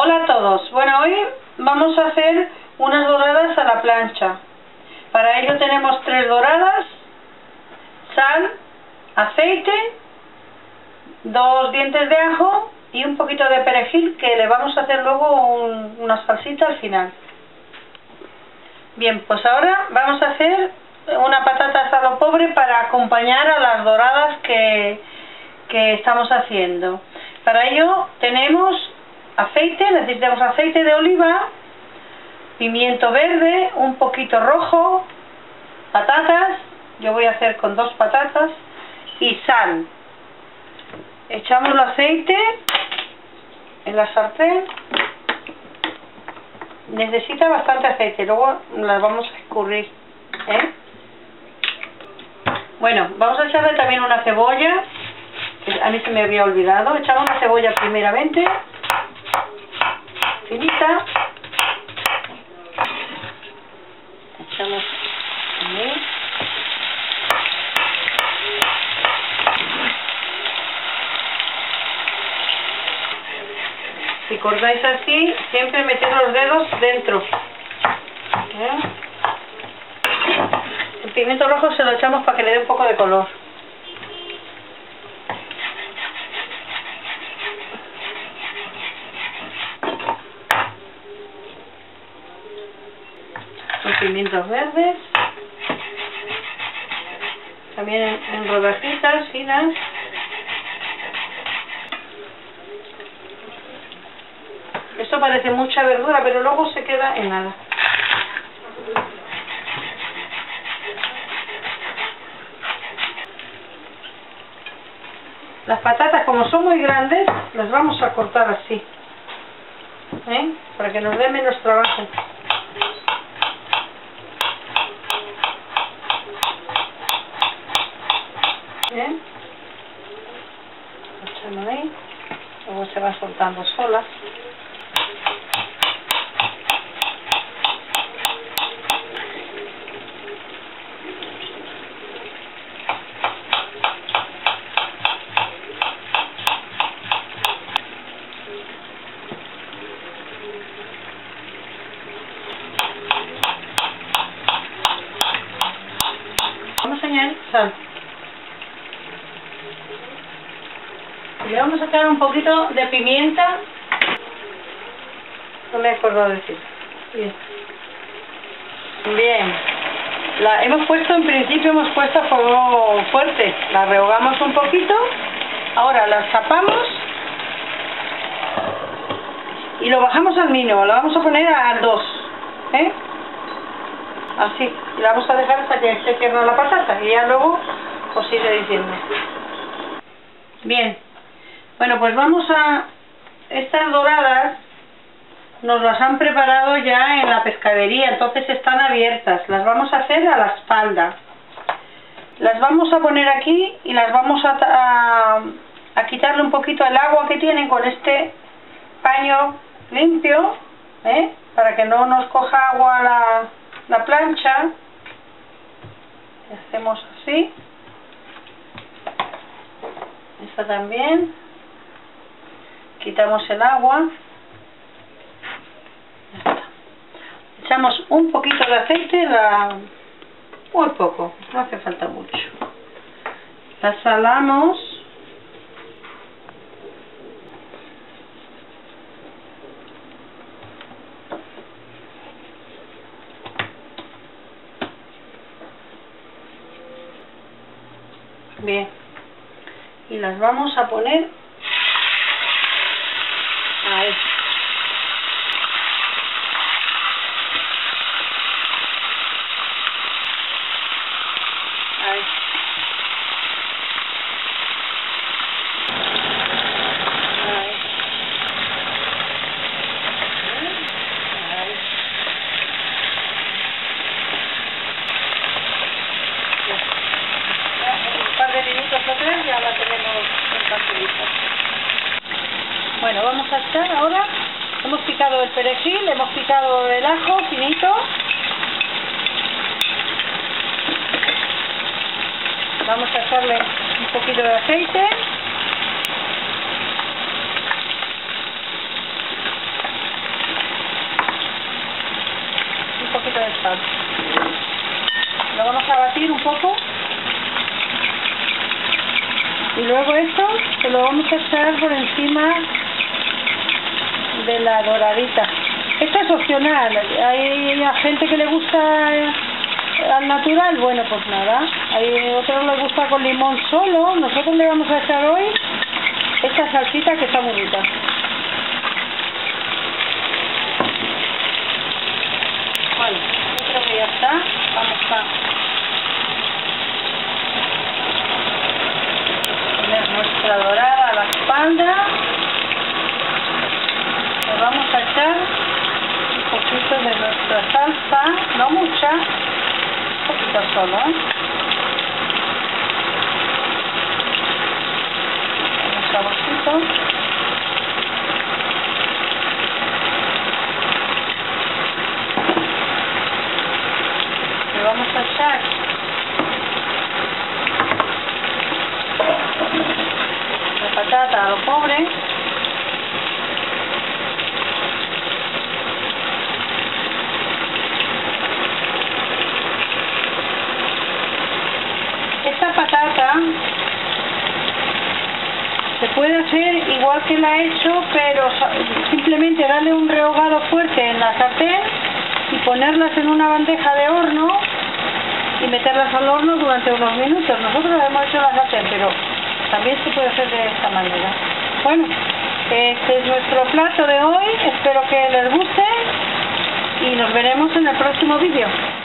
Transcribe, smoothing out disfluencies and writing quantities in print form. Hola a todos. Bueno, hoy vamos a hacer unas doradas a la plancha. Para ello tenemos tres doradas, sal, aceite, dos dientes de ajo y un poquito de perejil, que le vamos a hacer luego una salsita al final. Bien, pues ahora vamos a hacer una patata asada a lo pobre para acompañar a las doradas que estamos haciendo. Para ello tenemos aceite, necesitamos aceite de oliva, pimiento verde, un poquito rojo, patatas, yo voy a hacer con dos patatas, y sal. Echamos el aceite en la sartén, necesita bastante aceite, luego las vamos a escurrir, ¿eh? Bueno, vamos a echarle también una cebolla, a mí se me había olvidado, echamos la cebolla primeramente, finita, echamos ahí. Si cortáis así, siempre meted los dedos dentro, ¿eh? El pimiento rojo se lo echamos para que le dé un poco de color. Pimientos verdes también en rodajitas finas, esto parece mucha verdura pero luego se queda en nada. Las patatas, como son muy grandes, las vamos a cortar así, ¿eh? Para que nos dé menos trabajo. Bien, echamos ahí, luego se va soltando sola. Vamos a añadir sal. Le vamos a echar un poquito de pimienta, no me acuerdo decir. Bien, en principio hemos puesto a fuego fuerte, la rehogamos un poquito, ahora la tapamos y lo bajamos al mínimo, lo vamos a poner a 2, ¿eh? Así, y la vamos a dejar hasta que se tierna la patata y ya luego os iré diciendo. Bien. Bueno, pues estas doradas nos las han preparado ya en la pescadería, entonces están abiertas, las vamos a hacer a la espalda. Las vamos a poner aquí y las vamos a quitarle un poquito el agua que tienen con este paño limpio, ¿eh? Para que no nos coja agua la plancha. Hacemos así. Esta también. Quitamos el agua, echamos un poquito de aceite, muy poco, no hace falta mucho, la salamos, bien, y las vamos a poner ahí. Ahí. Ahí. Ahí. Un par de minutos atrás ya la tenemos compartida. Bueno, vamos a echar ahora, hemos picado el perejil, hemos picado el ajo finito. Vamos a echarle un poquito de aceite. batir un poco. Y luego esto se lo vamos a echar por encima de la doradita. Esto es opcional. Hay gente que le gusta al natural, bueno, pues nada. Hay otros que les gusta con limón solo. Nosotros le vamos a echar hoy esta salsita que está muy rica. Bueno, yo creo que ya está. Vamos a poner nuestra dorada a la espalda. Le vamos a echar un poquito de nuestra salsa, no mucha, un poquito solo, ¿eh? Un saborcito. Vamos a echar la patata a lo pobre. Esta patata se puede hacer igual que la he hecho, pero simplemente darle un rehogado fuerte en la sartén y ponerlas en una bandeja de horno y meterlas al horno durante unos minutos. Nosotros las hemos hecho en la sartén, pero también se puede hacer de esta manera. Bueno, este es nuestro plato de hoy, espero que les guste y nos veremos en el próximo vídeo.